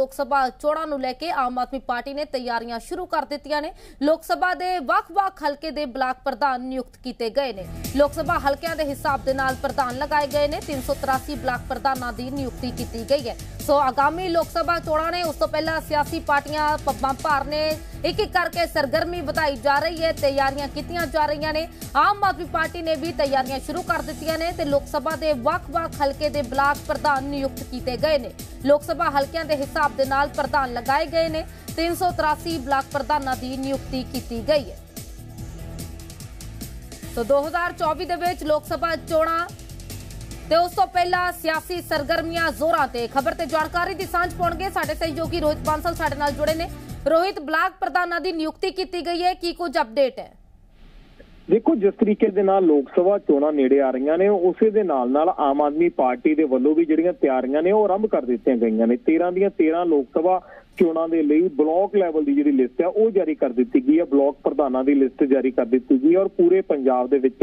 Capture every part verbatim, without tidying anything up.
लोग सभा चोणां नूं लैके आम आदमी पार्टी ने तैयारियां शुरू कर दित्तियां ने। लोक सभा दे वख-वख हलके दे ब्लाक प्रधान नियुक्त कीते गए ने। लोक सभा हलकियां दे हिसाब दे नाल प्रधान लगाए गए ने। तीन सौ तिरासी ब्लाक प्रधानां दी नियुक्ति कीती गई है। सो आगामी लोक सभा चोणां ने उस तों पहला सियासी पार्टियां पब्बां भार ने एक एक करके सरगर्मी बताई जा रही है। तैयारियां कीतियां जा रही ने। आम आदमी पार्टी ने भी तैयारियां शुरू कर दित्तियां ने ते लोक सभा दे वख-वख हलके दे ब्लाक प्रधान नियुक्त कीते गए ने। लोक सभा हलकियां दे हिसाब दे नाल प्रधान लगाए गए ने। तीन सौ तिरासी ब्लाक प्रधानां दी नियुक्ति कीती गई है। तो दो हजार चौबी दे विच लोक सभा चोणां ते उस तों पहला सियासी सरगर्मियां जोरां ते। खबर ते जानकारी दी सांझ पाउणगे साडे सहयोगी रोहित पांसल साडे नाल जुड़े ने। रोहित, ब्लाक प्रधानां दी नियुक्ति कीती गई है, की कुछ अपडेट है? देखो, जिस तरीके दे नाल लोक सभा चोणां नेड़े आ रही ने उसे दे नाल नाल आम आदमी पार्टी दे वल्लों भी जिहड़ियां तैयारियां ने ओह आरंभ कर दित्तियां गईयां ने। तेरह दीयां तेरह लोक सभा चोणां दे लई ब्लॉक लैवल दी जिहड़ी लिस्ट है ओह जारी कर दित्ती गई है। ब्लॉक प्रधानां दी लिस्ट जारी कर दित्ती गई और पूरे पंजाब दे विच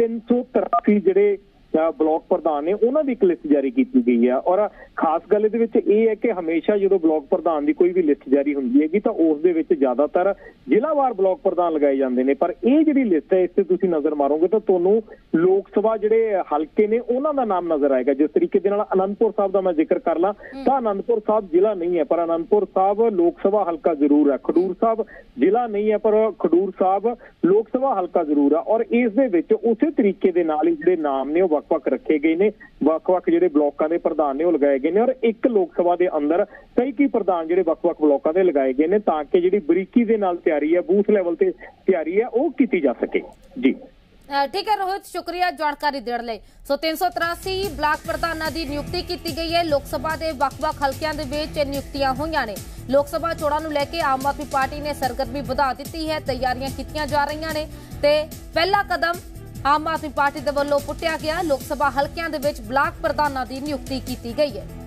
तीन सौ तिरासी जिहड़े ब्लॉक प्रधान ने उन्होंने भी एक लिस्ट जारी की गई है। और खास गल ये है कि हमेशा जो ब्लॉक प्रधान की कोई भी लिस्ट जारी होंगी है तो उस ज्यादातर जिलावार ब्लॉक प्रधान लगाए जाते हैं, पर यह जी लिस्ट है इस तुम नजर मारोगे तो तुहानूं लोक सभा जिहड़े हल्के ने उन्हों का नाम नजर आएगा। जिस तरीके अनंदपुर साहब का मैं जिक्र कर ला तो अनंदपुर साहब जिला नहीं है पर अनंदपुर साहब लोक सभा हल्का जरूर है। खडूर साहब जिला नहीं है पर खडूर साहब लोक सभा हल्का जरूर है। और इस उस तरीके के नाल जिहड़े नाम ने वख-वख रखे गए ने। वख-वख जिहड़े ब्लॉकां दे प्रधान ने लगाए गए ने और एक लोक सभा दे अंदर कई कई प्रधान जिहड़े वख-वख ब्लॉकां दे लगाए गए ने ताकि जिहड़ी बरीकी दे नाल तैयारी है बूथ लैवल ते तैयारी है ओह कीती जा सके। जी ठीक है रोहित, शुक्रिया जानकारी देण लई। सो तीन सौ तिरासी ब्लाक प्रधानां दी नियुक्ति कीती गई है। लोक सभा दे वख-वख हलकियां दे विच नियुक्तियां होईयां ने। लोक सभा चोणां नूं लैके आम आदमी पार्टी ने सरगर्मी वधा दित्ती है। तैयारियां कीतियां जा रहीयां ने ते पहला कदम आम आदमी पार्टी के वालों पुटिया गया। लोक सभा हलकियां दे विच ब्लाक प्रधानां की नियुक्ति की गई है।